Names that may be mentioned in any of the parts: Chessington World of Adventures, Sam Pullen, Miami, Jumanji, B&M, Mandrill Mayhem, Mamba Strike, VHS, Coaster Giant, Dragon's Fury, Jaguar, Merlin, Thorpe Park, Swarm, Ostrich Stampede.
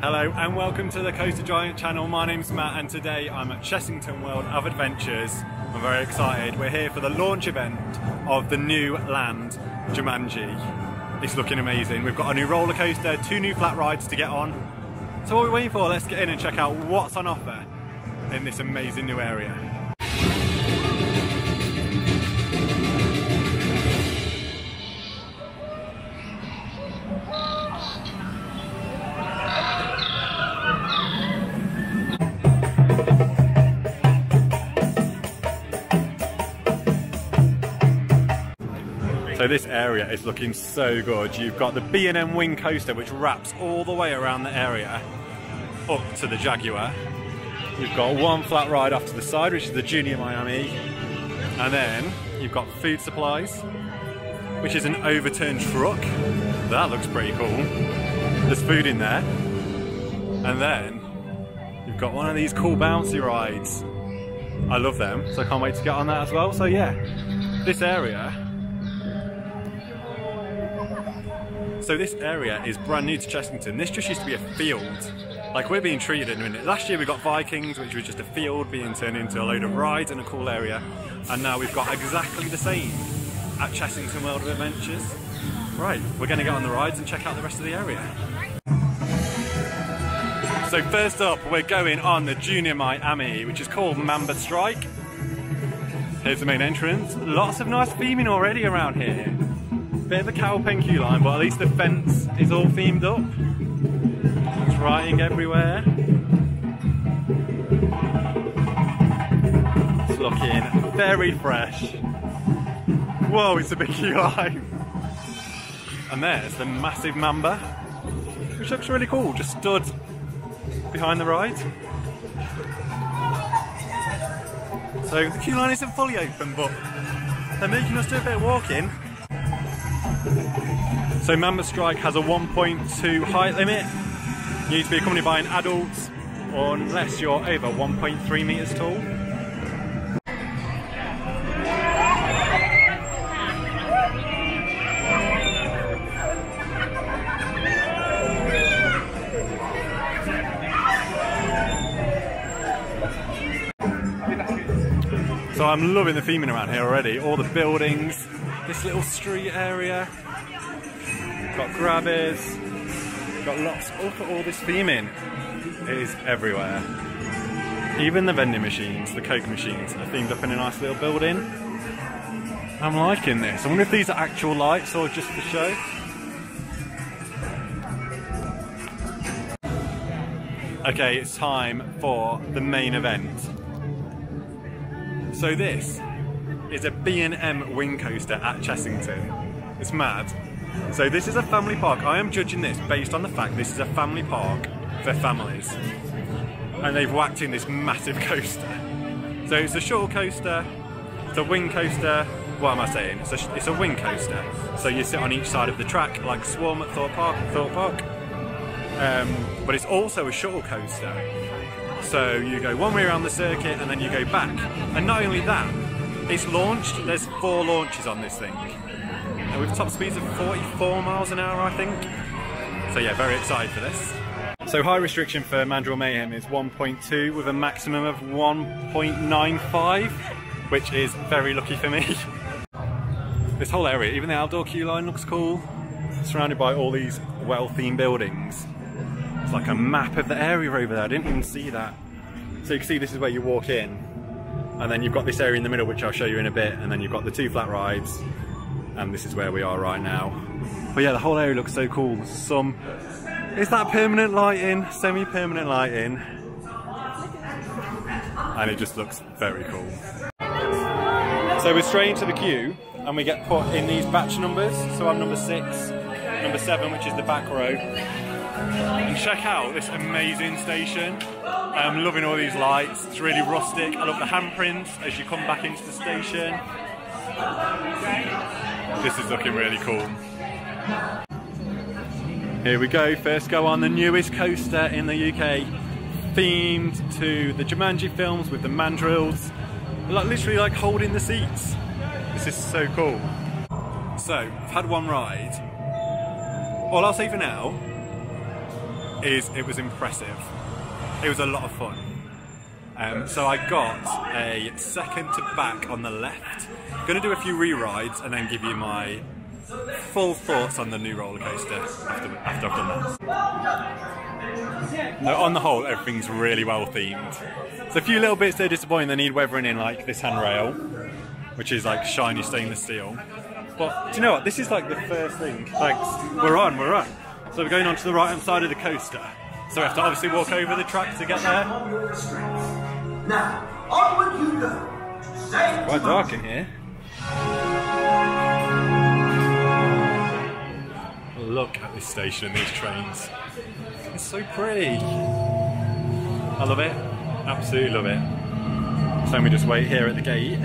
Hello and welcome to the Coaster Giant channel. My name's Matt and today I'm at Chessington World of Adventures. I'm very excited. We're here for the launch event of the new land, Jumanji. It's looking amazing. We've got a new roller coaster, two new flat rides to get on. So what are we waiting for? Let's get in and check out what's on offer in this amazing new area. So this area is looking so good. You've got the B&M wing coaster which wraps all the way around the area up to the Jaguar. You've got one flat ride off to the side which is the Junior Miami, and then you've got food supplies which is an overturned truck. That looks pretty cool. There's food in there, and then you've got one of these cool bouncy rides. I love them, so I can't wait to get on that as well. So yeah, this area. So this area is brand new to Chessington. This just used to be a field. Like, we're being treated in a minute. Last year we got Vikings, which was just a field being turned into a load of rides and a cool area. And now we've got exactly the same at Chessington World of Adventures. Right, we're gonna get on the rides and check out the rest of the area. So first up, we're going on the Junior Miami, which is called Mamba Strike. Here's the main entrance. Lots of nice theming already around here. Bit of a cow-penku line, but at least the fence is all themed up. It's writing everywhere. It's looking very fresh. Whoa, it's a big queue line. And there's the massive Mamba, which looks really cool, just stood behind the ride. So the queue line isn't fully open, but they're making us do a bit of walking. So Mamba Strike has a 1.2 height limit. You need to be accompanied by an adult, or unless you're over 1.3 metres tall. So I'm loving the theming around here already, all the buildings, this little street area. Got grabbers, got lots. Look at all this theming. It is everywhere. Even the vending machines, the Coke machines, are themed up in a nice little building. I'm liking this. I wonder if these are actual lights or just for show. Okay, it's time for the main event. So this is a B&M wing coaster at Chessington. It's mad. So this is a family park. I am judging this based on the fact this is a family park for families. And they've whacked in this massive coaster. So it's a shuttle coaster, it's a wing coaster, what am I saying? It's a wing coaster. So you sit on each side of the track, like Swarm at Thorpe Park. But it's also a shuttle coaster. So you go one way around the circuit and then you go back. And not only that, it's launched. There's 4 launches on this thing. With top speeds of 44 miles an hour, I think. So yeah, very excited for this. So height restriction for Mandrill Mayhem is 1.2 with a maximum of 1.95, which is very lucky for me. This whole area, even the outdoor queue line looks cool. Surrounded by all these well-themed buildings. It's like a map of the area over there, I didn't even see that. So you can see this is where you walk in. And then you've got this area in the middle, which I'll show you in a bit. And then you've got the 2 flat rides. And this is where we are right now. But yeah, the whole area looks so cool. It's that permanent lighting, semi-permanent lighting. And it just looks very cool. So we're straight into the queue and we get put in these batch numbers. So I'm number 6, number 7, which is the back row. And check out this amazing station. I'm loving all these lights. It's really rustic. I love the handprints as you come back into the station. This is looking really cool. Here we go, first go on the newest coaster in the UK, themed to the Jumanji films with the mandrills, like, literally like holding the seats. This is so cool. So, I've had one ride. All I'll say for now is it was impressive. It was a lot of fun. So I got a second to back on the left. Gonna do a few re-rides and then give you my full thoughts on the new roller coaster after I've done that. No, on the whole, everything's really well themed. There's a few little bits that are disappointing. They need weathering in, like this handrail, which is like shiny stainless steel. But do you know what? This is like the first thing. Like, we're on. So we're going on to the right hand side of the coaster. So we have to obviously walk over the track to get there. Now, onward you go. Quite dark in here. Look at this station and these trains. It's so pretty. I love it. Absolutely love it. So we just wait here at the gate.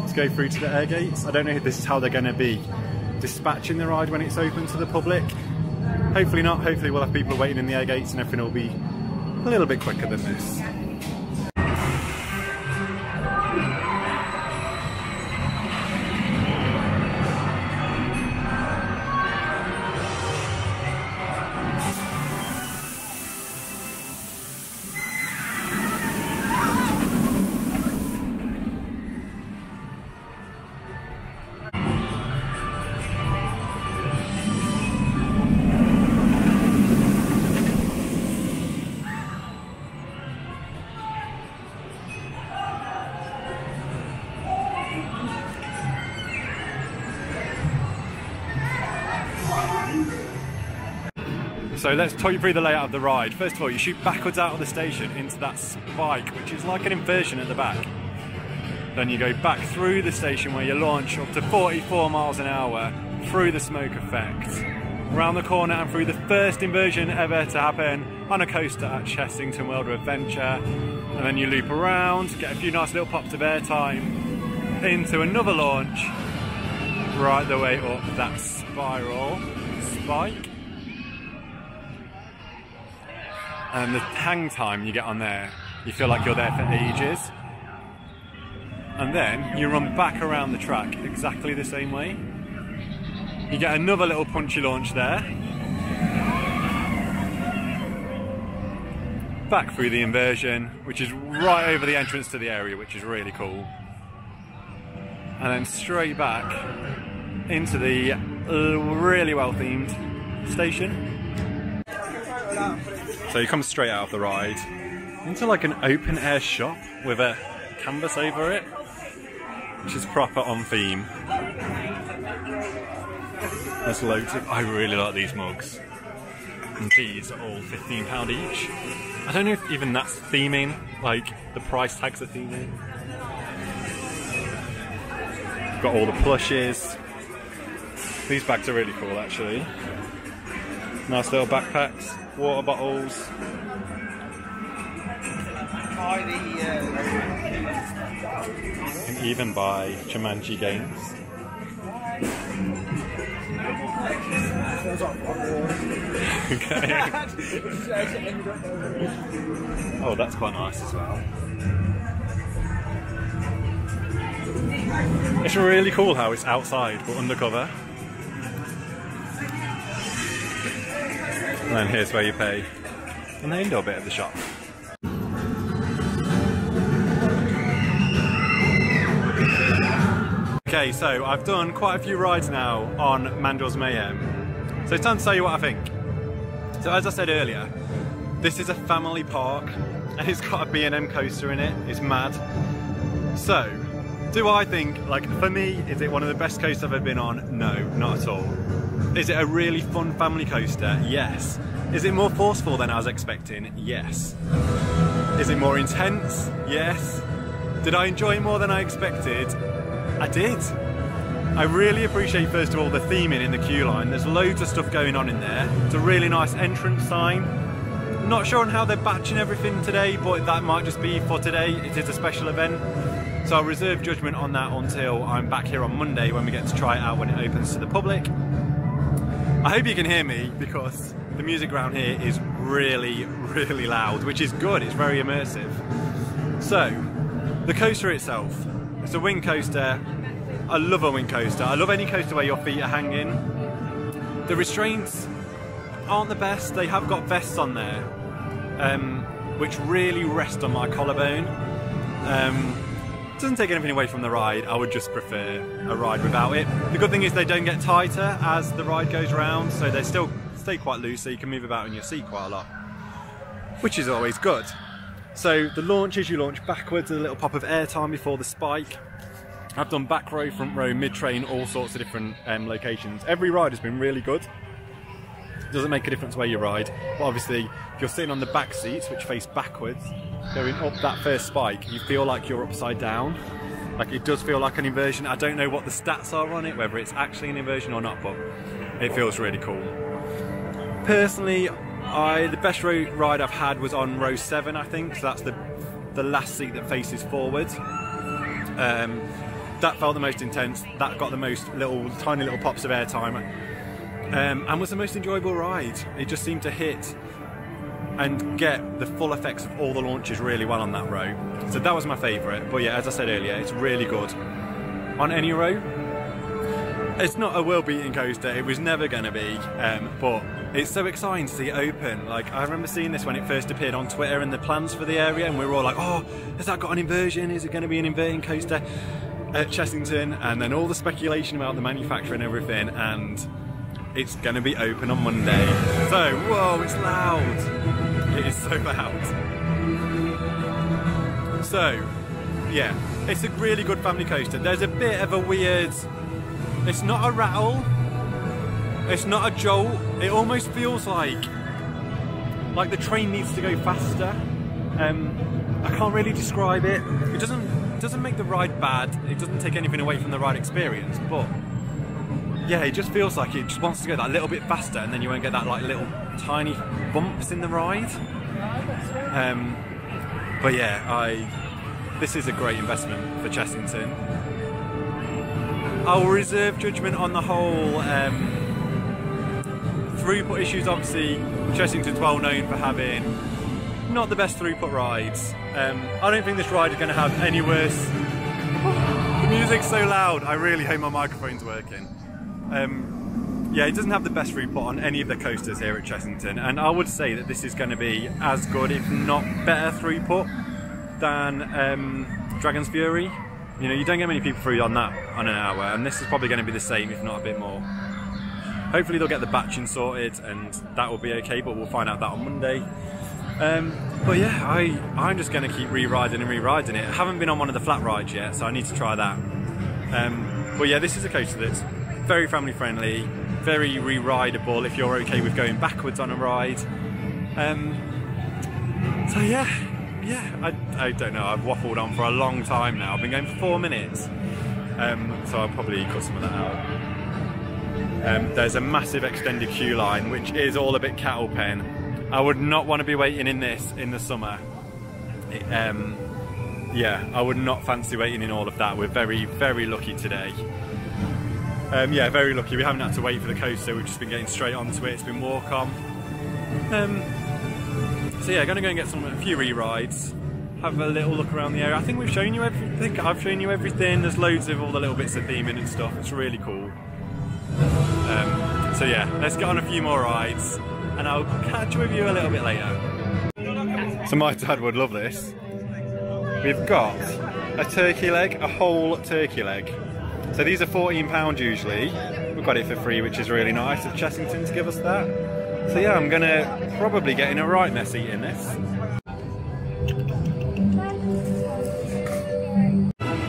Let's go through to the air gates. I don't know if this is how they're going to be dispatching the ride when it's open to the public. Hopefully not. Hopefully we'll have people waiting in the air gates and everything will be a little bit quicker than this. So let's talk you through the layout of the ride. First of all, you shoot backwards out of the station into that spike, which is like an inversion at the back. Then you go back through the station where you launch up to 44 miles an hour through the smoke effect. Round the corner and through the first inversion ever to happen on a coaster at Chessington World of Adventure. And then you loop around, get a few nice little pops of airtime into another launch, right the way up that spiral spike. And the hang time you get on there, you feel like you're there for ages. And then you run back around the track exactly the same way. You get another little punchy launch there. Back through the inversion, which is right over the entrance to the area, which is really cool. And then straight back into the really well-themed station. So you come straight out of the ride into like an open air shop with a canvas over it, which is proper on theme. There's loads of, I really like these mugs. And these are all £15 each. I don't know if even that's theming, like the price tags are theming. Got all the plushes. These bags are really cool actually. Nice little backpacks. Water bottles. And even by Jumanji games. Okay. Oh, that's quite nice as well. It's really cool how it's outside but undercover. And then here's where you pay in the indoor bit of the shop. Okay, so I've done quite a few rides now on Mandrill Mayhem. So it's time to tell you what I think. So as I said earlier, this is a family park and it's got a B&M coaster in it. It's mad. So, do I think, like for me, is it one of the best coasters I've ever been on? No, not at all. Is it a really fun family coaster? Yes. Is it more forceful than I was expecting? Yes. Is it more intense? Yes. Did I enjoy it more than I expected? I did. I really appreciate, first of all, the theming in the queue line. There's loads of stuff going on in there. It's a really nice entrance sign. Not sure on how they're batching everything today, but that might just be for today. It is a special event. So I'll reserve judgment on that until I'm back here on Monday when we get to try it out when it opens to the public. I hope you can hear me because the music around here is really, really loud, which is good, it's very immersive. So, the coaster itself, it's a wing coaster. I love a wing coaster. I love any coaster where your feet are hanging. The restraints, aren't the best. They have got vests on there, which really rest on my collarbone. Doesn't take anything away from the ride. I would just prefer a ride without it. The good thing is they don't get tighter as the ride goes round, so they still stay quite loose, so you can move about in your seat quite a lot, which is always good. So the launches, you launch backwards, a little pop of air time before the spike. I've done back row, front row, mid-train, all sorts of different locations. Every ride has been really good. It doesn't make a difference where you ride, but obviously if you're sitting on the back seats, which face backwards, going up that first spike, you feel like you're upside down. Like, it does feel like an inversion. I don't know what the stats are on it, whether it's actually an inversion or not, but it feels really cool. Personally, the best ride I've had was on row 7, I think, so that's the last seat that faces forward. That felt the most intense, that got the most tiny little pops of airtime, and was the most enjoyable ride. It just seemed to hit and get the full effects of all the launches really well on that row. So that was my favourite, but yeah, as I said earlier, it's really good on any row. It's not a world-beating coaster, it was never going to be, but it's so exciting to see it open. Like, I remember seeing this when it first appeared on Twitter and the plans for the area, and we were all like, oh, has that got an inversion? Is it going to be an inverting coaster at Chessington? And then all the speculation about the manufacturer and everything, and it's going to be open on Monday. So, whoa, it's loud. It is so loud. So, yeah, it's a really good family coaster. There's a bit of a weird, it's not a rattle, it's not a jolt. It almost feels like the train needs to go faster. I can't really describe it. It doesn't make the ride bad. It doesn't take anything away from the ride experience, but yeah, it just feels like it just wants to go that little bit faster, and then you won't get that like little tiny bumps in the ride. But yeah, this is a great investment for Chessington. I'll reserve judgment on the whole throughput issues. Obviously, Chessington's well known for having not the best throughput rides. I don't think this ride is going to have any worse. The music's so loud, I really hope my microphone's working. Yeah, it doesn't have the best throughput on any of the coasters here at Chessington, and I would say that this is going to be as good, if not better throughput than Dragon's Fury. You know, you don't get many people through on that on an hour, and this is probably going to be the same, if not a bit more. Hopefully they'll get the batching sorted and that will be okay, but we'll find out that on Monday. But yeah, I'm just going to keep re-riding and re-riding it. I haven't been on one of the flat rides yet, so I need to try that. But yeah, this is a coaster that's very family friendly, very re-rideable if you're okay with going backwards on a ride. So yeah, I don't know, I've waffled on for a long time now. I've been going for 4 minutes, so I'll probably cut some of that out. There's a massive extended queue line, which is all a bit cattle pen. I would not want to be waiting in this in the summer. Yeah, I would not fancy waiting in all of that. We're very, very lucky today. Yeah, very lucky. We haven't had to wait for the coaster. We've just been getting straight onto it. It's been walk on. So yeah, gonna go and get a few re-rides. Have a little look around the area. I think we've shown you everything. I've shown you everything. There's loads of all the little bits of theming and stuff. It's really cool. So yeah, let's get on a few more rides and I'll catch up with you a little bit later. So my dad would love this. We've got a turkey leg, a whole turkey leg. So these are £14 usually. We've got it for free, which is really nice of Chessington to give us that. So yeah, I'm gonna probably get in a right mess eating this.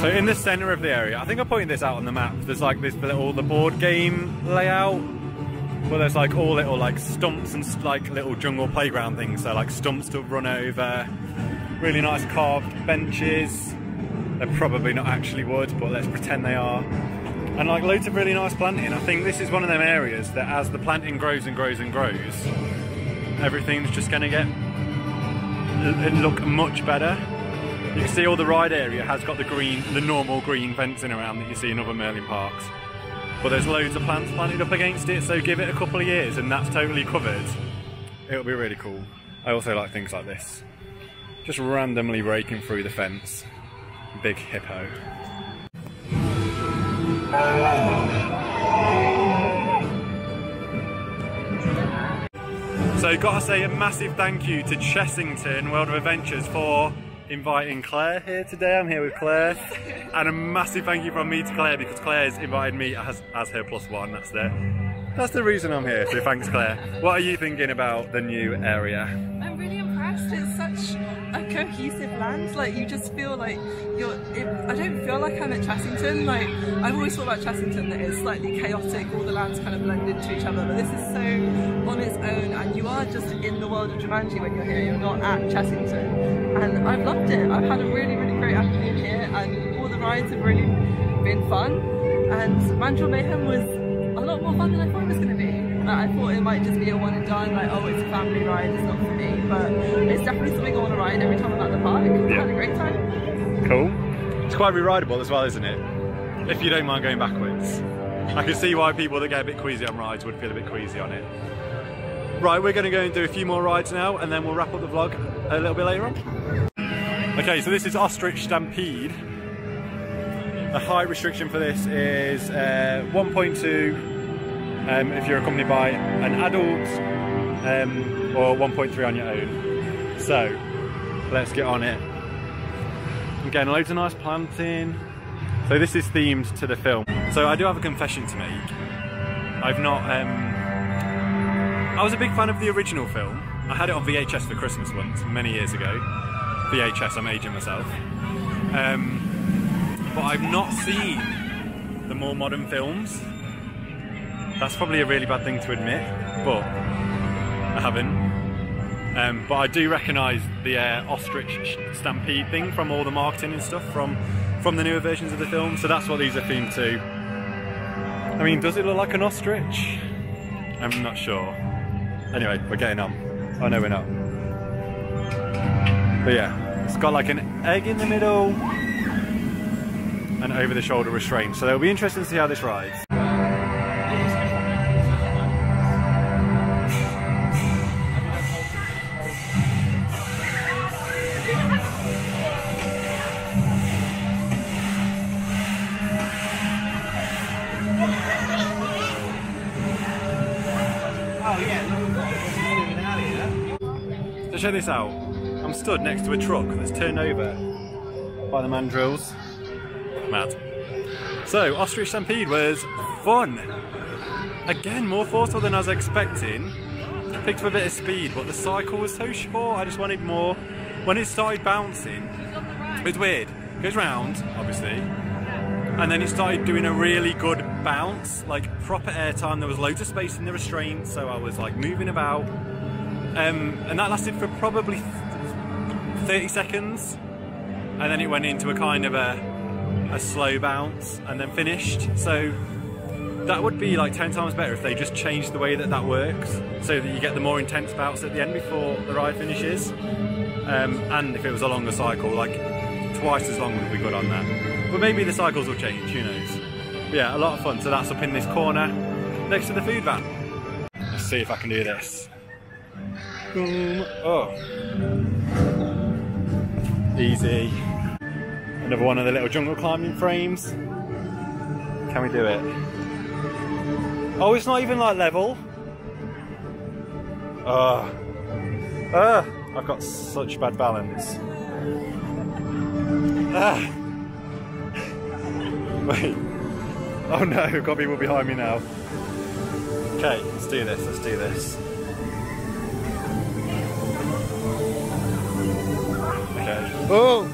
So in the centre of the area, I think I pointed this out on the map, there's like this all the board game layout, but there's like all little like stumps and like little jungle playground things, so like stumps to run over, really nice carved benches, they're probably not actually wood, but let's pretend they are, and like loads of really nice planting. I think this is one of them areas that as the planting grows and grows and grows, everything's just going to look much better. You can see all the ride area has got the normal green fencing around that you see in other Merlin parks. But there's loads of plants planted up against it, so give it a couple of years and that's totally covered. It'll be really cool. I also like things like this. Just randomly raking through the fence. Big hippo. So gotta say a massive thank you to Chessington World of Adventures for inviting Claire here today. I'm here with Claire, and a massive thank you from me to Claire, because Claire's invited me as her +1. That's the reason I'm here, so thanks Claire. What are you thinking about the new area? I'm really impressed. It's such a cohesive land, like you just feel like you're, I don't feel like I'm at Chessington. Like I've always thought about Chessington that it's slightly chaotic, all the lands kind of blend into each other, but this is so on its own and you are just in the world of Jumanji when you're here, you're not at Chessington, and I've loved it. I've had a really, really great afternoon here and all the rides have really been fun, and Mandrill Mayhem was a lot more fun than I thought it was going to be. I thought it might just be a one and done, like, oh, it's a family ride, it's not for me, but it's definitely something I want to ride every time I'm at the park. Yeah. I had a great time. Cool. It's quite re-rideable as well, isn't it? If you don't mind going backwards. I can see why people that get a bit queasy on rides would feel a bit queasy on it. Right, we're going to go and do a few more rides now, and then we'll wrap up the vlog a little bit later on. Okay, so this is Ostrich Stampede. The height restriction for this is 1.2. If you're accompanied by an adult, or 1.3 on your own. So let's get on it. I'm getting loads of nice planting. So this is themed to the film. So I do have a confession to make. I've not, I was a big fan of the original film. I had it on VHS for Christmas once, many years ago. VHS, I'm aging myself. But I've not seen the more modern films. That's probably a really bad thing to admit, but I haven't. But I do recognise the ostrich stampede thing from all the marketing and stuff from the newer versions of the film, so that's what these are themed to. I mean, does it look like an ostrich? I'm not sure. Anyway, we're getting on. Oh no, we're not. But yeah, it's got like an egg in the middle and over the shoulder restraint, so it'll be interesting to see how this rides. Check this out, I'm stood next to a truck that's turned over by the mandrills. Mad. So, Ostrich Stampede was fun! Again, more forceful than I was expecting. Picked up a bit of speed, but the cycle was so short, I just wanted more. When it started bouncing, it was weird. It goes round, obviously, and then it started doing a really good bounce, like proper air time. There was loads of space in the restraint, so I was like moving about. And that lasted for probably 30 seconds, and then it went into a kind of a slow bounce and then finished. So that would be like 10 times better if they just changed the way that that works, so that you get the more intense bounce at the end before the ride finishes, and if it was a longer cycle, like twice as long would be good on that. But maybe the cycles will change, who knows. But yeah, a lot of fun. So that's up in this corner next to the food van. Let's see if I can do this. Oh, easy. Another one of the little jungle climbing frames. Can we do it? Oh, it's not even like level. I've got such bad balance. Wait. Oh no, I've got people behind me now. Okay, let's do this, let's do this. Oh!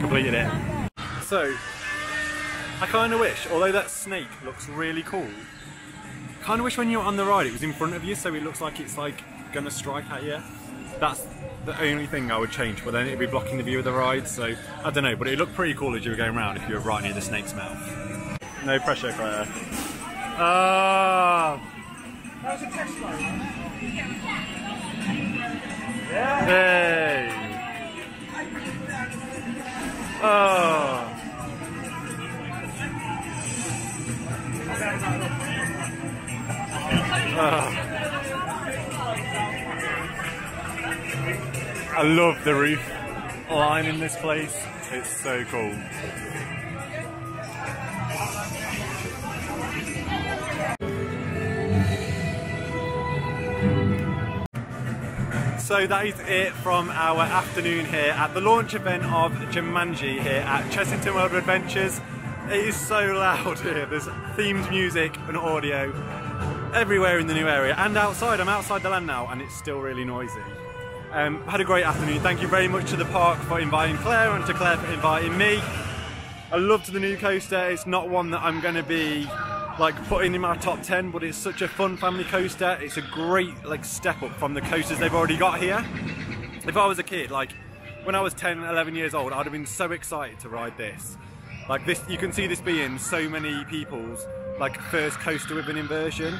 Completed it. So, I kind of wish, although that snake looks really cool, I kind of wish when you're on the ride it was in front of you, so it looks like it's like gonna strike at you. That's the only thing I would change, but then it'd be blocking the view of the ride, so I don't know, but it looked pretty cool as you were going around if you were right near the snake's mouth. No pressure, Claire. Ah! That was a test ride. Hey! Oh! I love the roof line in this place. It's so cool. So that is it from our afternoon here at the launch event of Jumanji here at Chessington World of Adventures. It is so loud here, there's themed music and audio everywhere in the new area and outside. I'm outside the land now and it's still really noisy. Had a great afternoon. Thank you very much to the park for inviting Claire and to Claire for inviting me. I loved the new coaster. It's not one that I'm going to be like putting in my top 10, but it's such a fun family coaster. It's a great like step up from the coasters they've already got here. If I was a kid, like when I was 10, 11 years old, I'd have been so excited to ride this. Like this, you can see this being so many people's like first coaster with an inversion.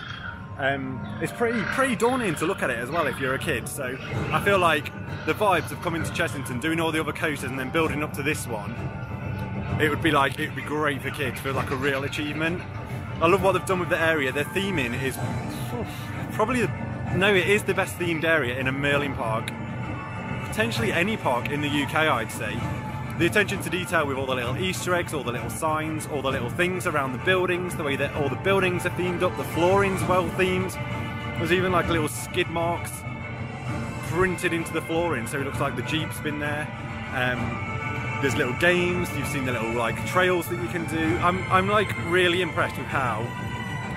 It's pretty daunting to look at it as well if you're a kid, so I feel like the vibes of coming to Chessington, doing all the other coasters and then building up to this one, it would be great for kids, for like a real achievement. I love what they've done with the area. Their theming is probably, no, it is the best themed area in a Merlin park, potentially any park in the UK I'd say. The attention to detail with all the little Easter eggs, all the little signs, all the little things around the buildings, the way that all the buildings are themed up, the flooring's well themed. There's even like little skid marks printed into the flooring, so it looks like the Jeep's been there. There's little games, you've seen the little like trails that you can do. I'm like really impressed with how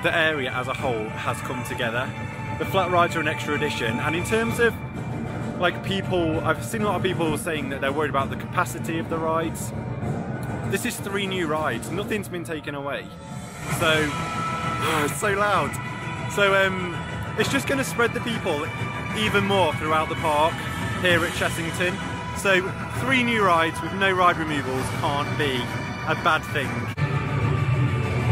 the area as a whole has come together. The flat rides are an extra addition, and in terms of like people, I've seen a lot of people saying that they're worried about the capacity of the rides. This is 3 new rides, nothing's been taken away. So, it's so loud. So it's just going to spread the people even more throughout the park here at Chessington. So 3 new rides with no ride removals can't be a bad thing.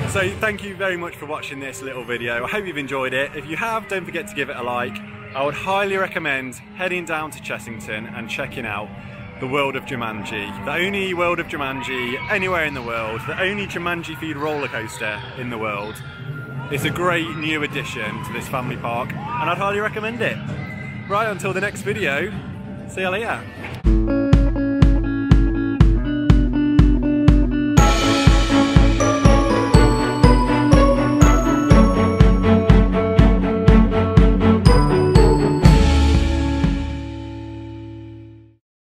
So thank you very much for watching this little video. I hope you've enjoyed it. If you have, don't forget to give it a like. I would highly recommend heading down to Chessington and checking out the World of Jumanji. The only World of Jumanji anywhere in the world, the only Jumanji themed roller coaster in the world. It's a great new addition to this family park and I'd highly recommend it. Right, until the next video, see you later.